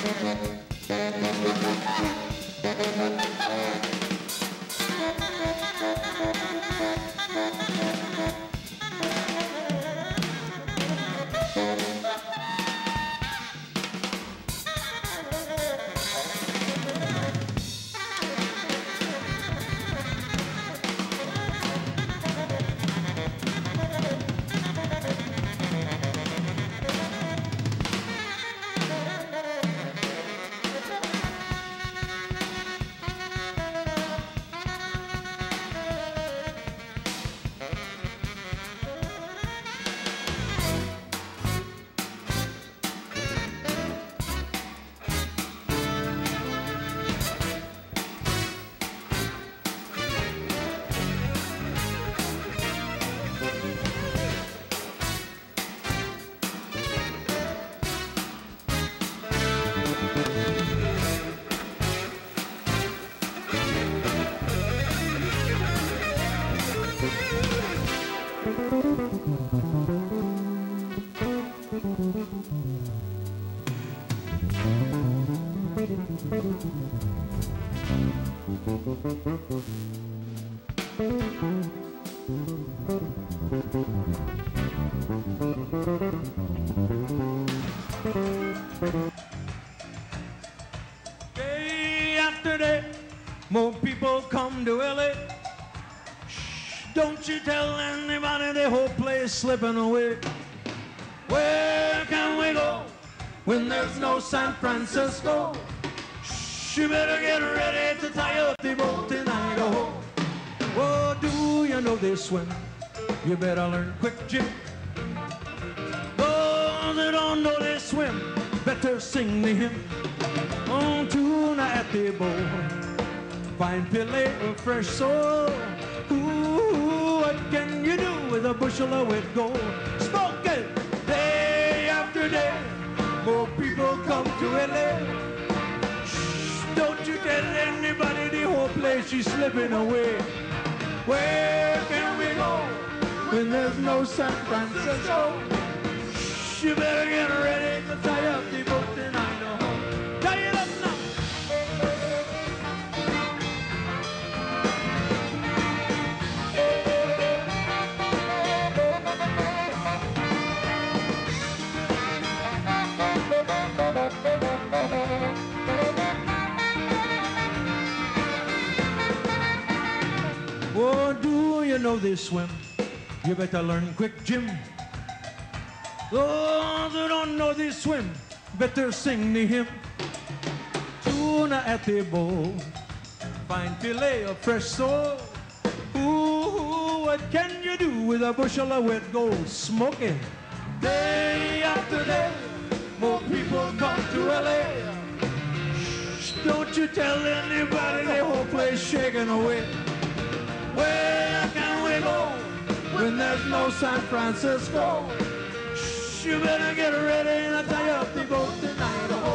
Day after day, more people come to LA. Shh, don't you tell anybody, the whole place slipping away. Where can we go when there's no San Francisco? Shh, you better get ready to tie up the boat in Idaho. Oh, do you know they swim? You better learn quick, Jim. Those who don't know they swim, better sing the hymn. On tuna at the bowl, fine fillet of fresh sole. Ooh, what can you do with a bushel of wet gold? Spoken day after day, more people come to LA. Shh, don't you tell anybody, the whole place is slipping away. Where can we go when there's no San Francisco? Shh, you better get ready to tie up the boat in Idaho. Tie it up now. Oh, do you know they swim? You better learn quick, Jim. Those who don't know they swim, better sing the hymn. Tuna at the bowl, fine fillet of fresh sole. Ooh, what can you do with a bushel of wet gold? Smoking day after day, more people come to LA. Shh, don't you tell anybody, the whole place shaking away. Where can we go when there's no San Francisco? You better get ready and tie up the boat tonight.